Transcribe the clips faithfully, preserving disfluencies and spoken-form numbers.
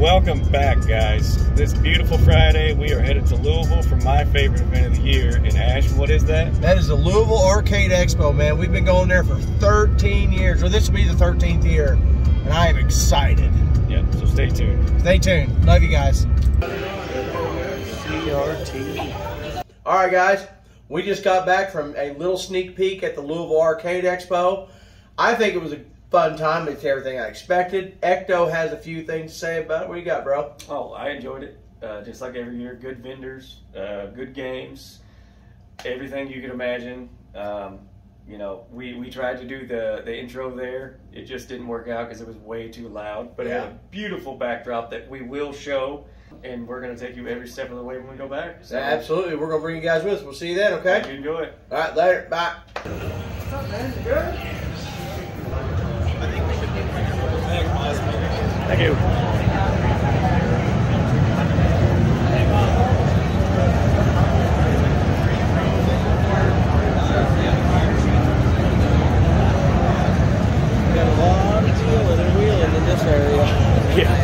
Welcome back, guys. This beautiful Friday, we are headed to Louisville for my favorite event of the year. And Ash, what is that? That is the Louisville Arcade Expo, man. We've been going there for thirteen years. Well, this will be the thirteenth year, and I am excited. Yeah, so stay tuned. Stay tuned. Love you guys. C R T. All right, guys. We just got back from a little sneak peek at the Louisville Arcade Expo. I think it was a fun time. It's everything I expected. Ecto has a few things to say about it. What do you got, bro? Oh, I enjoyed it. Uh, just like every year, good vendors, uh, good games, everything you can imagine. Um, you know, we, we tried to do the, the intro there. It just didn't work out because it was way too loud. But yeah, it had a beautiful backdrop that we will show, and we're going to take you every step of the way when we go back. So, absolutely. We're going to bring you guys with us. We'll see you then, okay? Hope you enjoy it. All right, later. Bye. What's up, man? You good? Thank you. Got a lot of wheeling and wheeling in this area. Yeah.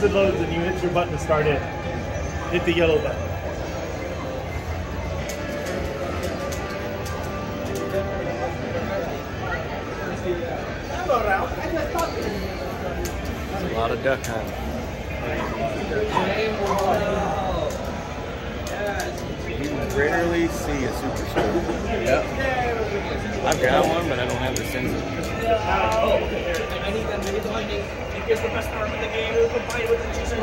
once it loads and you hit your button to start it, hit the yellow button. That's a lot of duck hunting. You rarely see a super scope. Yep. I've got one, but I don't have the sensor. Is the best arm in the game, who can fight with the teacher.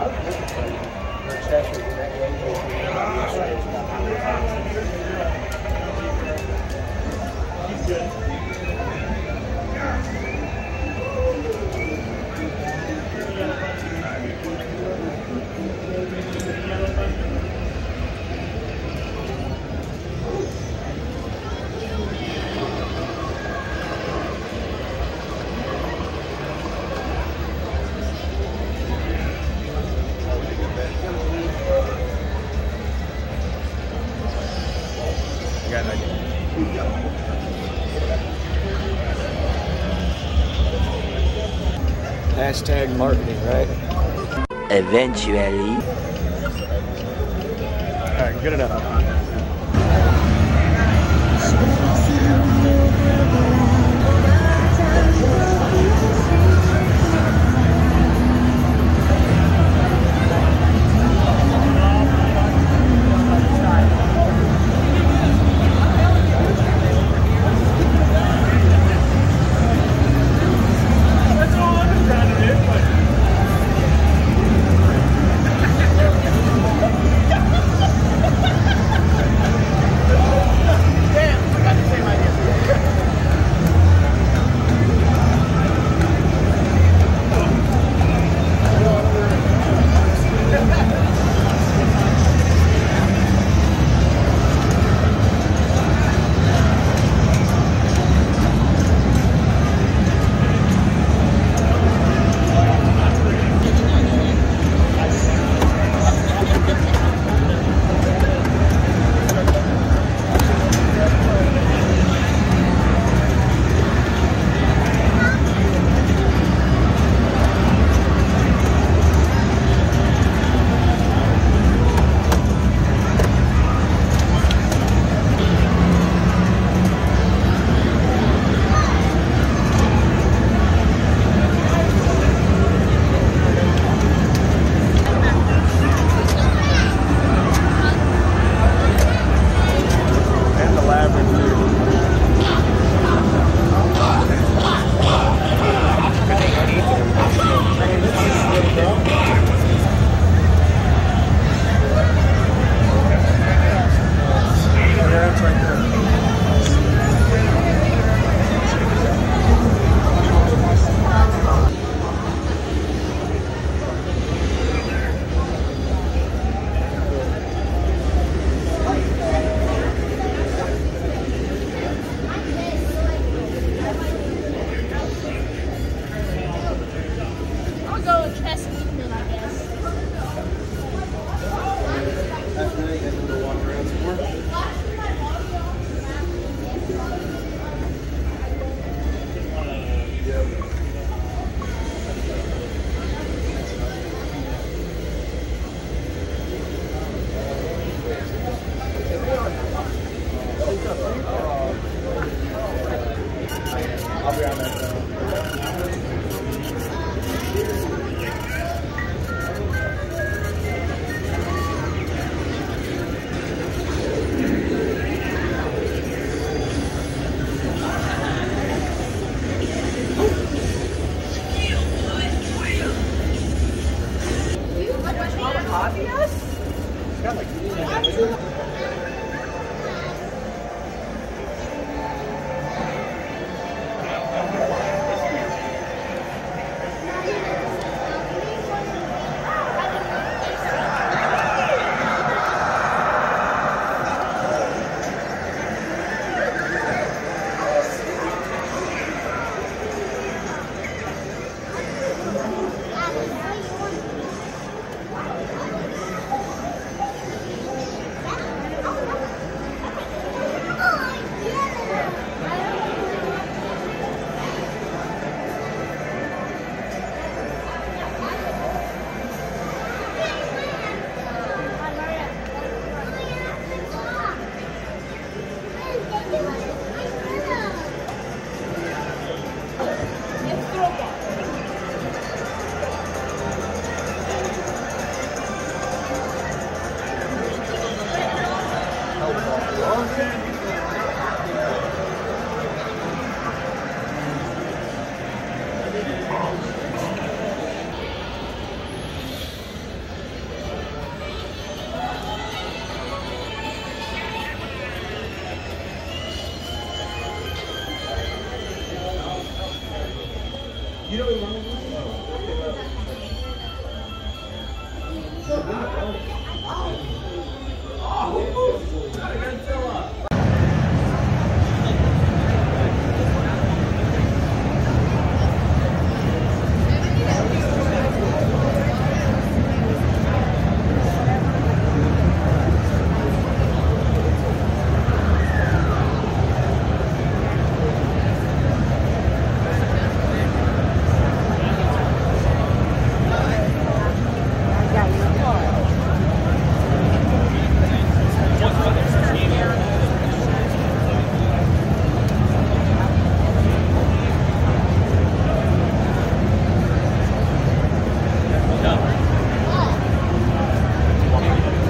Hashtag marketing, right? Eventually. Alright, good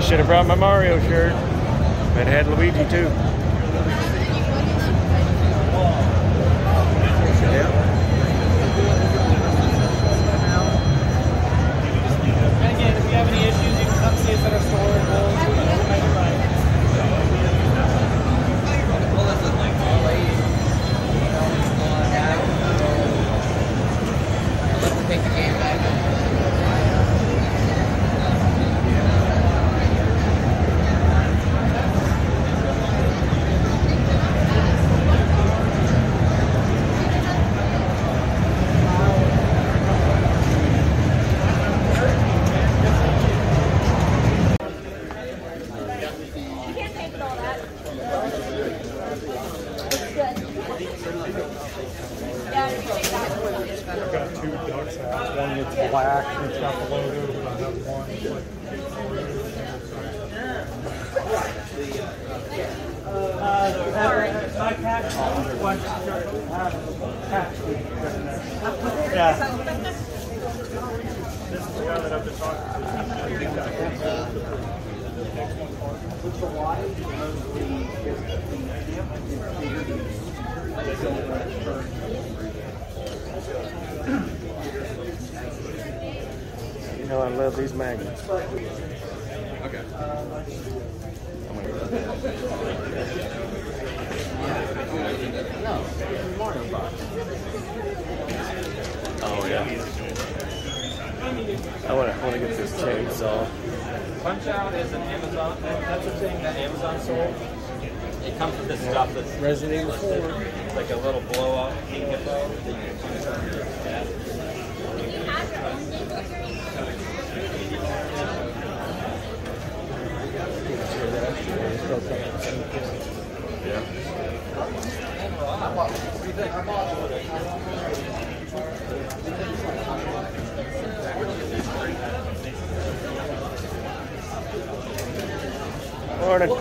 Should have brought my Mario shirt, but it had Luigi too. Yeah. And again, if you have any issues, you can come see us at our store. You know I love these magnets. Okay. I'm gonna go. No, it's Mario box. Oh yeah. I wanna I wanna get this chainsaw. Punch Out is an Amazon. That's a thing that Amazon sold. It comes with this stuff that's Resident Evil four. It's like a little blow up. You can get that you can punch out your dad. Yeah. Morning.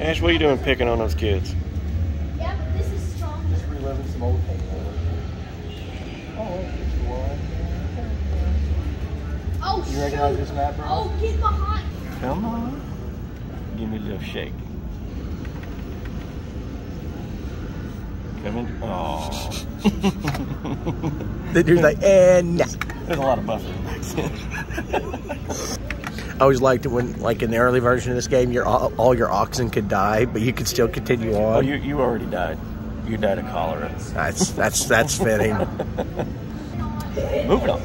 Ash, what are you doing picking on those kids? Yeah, but this is strong. Just reliving some old things. Oh, oh shoot. You recognize this map, bro? Oh, get behind. Come on. Give me a little shake. Come in. Oh. The dude's like, and nah. There's a lot of buffering accents. I always liked it when, like in the early version of this game, your all your oxen could die, but you could still continue on. Oh, you you already died. You died of cholera. That's that's that's fitting. Moving on.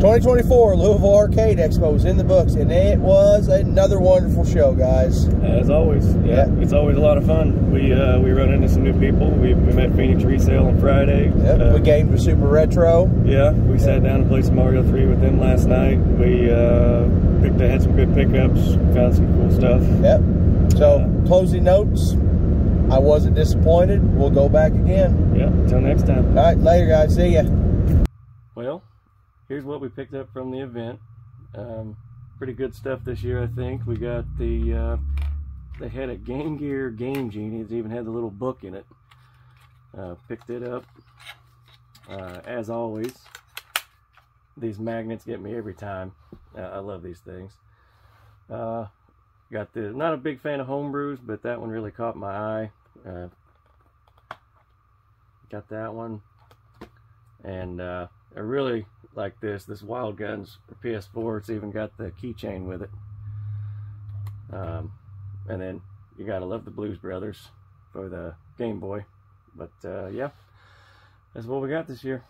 twenty twenty-four Louisville Arcade Expo is in the books, and it was another wonderful show, guys. As always, yeah, yeah. It's always a lot of fun. We uh, we run into some new people. We, we met Phoenix Resale on Friday. Yep. Uh, we gamed with Super Retro. Yeah, we yep. sat down and played some Mario three with them last night. We uh, picked had some good pickups, found some cool stuff. Yep. So uh, closing notes. I wasn't disappointed. We'll go back again. Yeah. Until next time. All right. Later, guys. See ya. Well. Here's what we picked up from the event. Um, pretty good stuff this year, I think. We got the, uh, they had a Game Gear Game Genie. It even had the little book in it. Uh, picked it up. Uh, as always, these magnets get me every time. Uh, I love these things. Uh, got the, not a big fan of homebrews, but that one really caught my eye. Uh, got that one. And uh, I really like this. This Wild Guns for P S four. It's even got the keychain with it. Um, and then you gotta love the Blues Brothers for the Game Boy. But uh, yeah, that's what we got this year.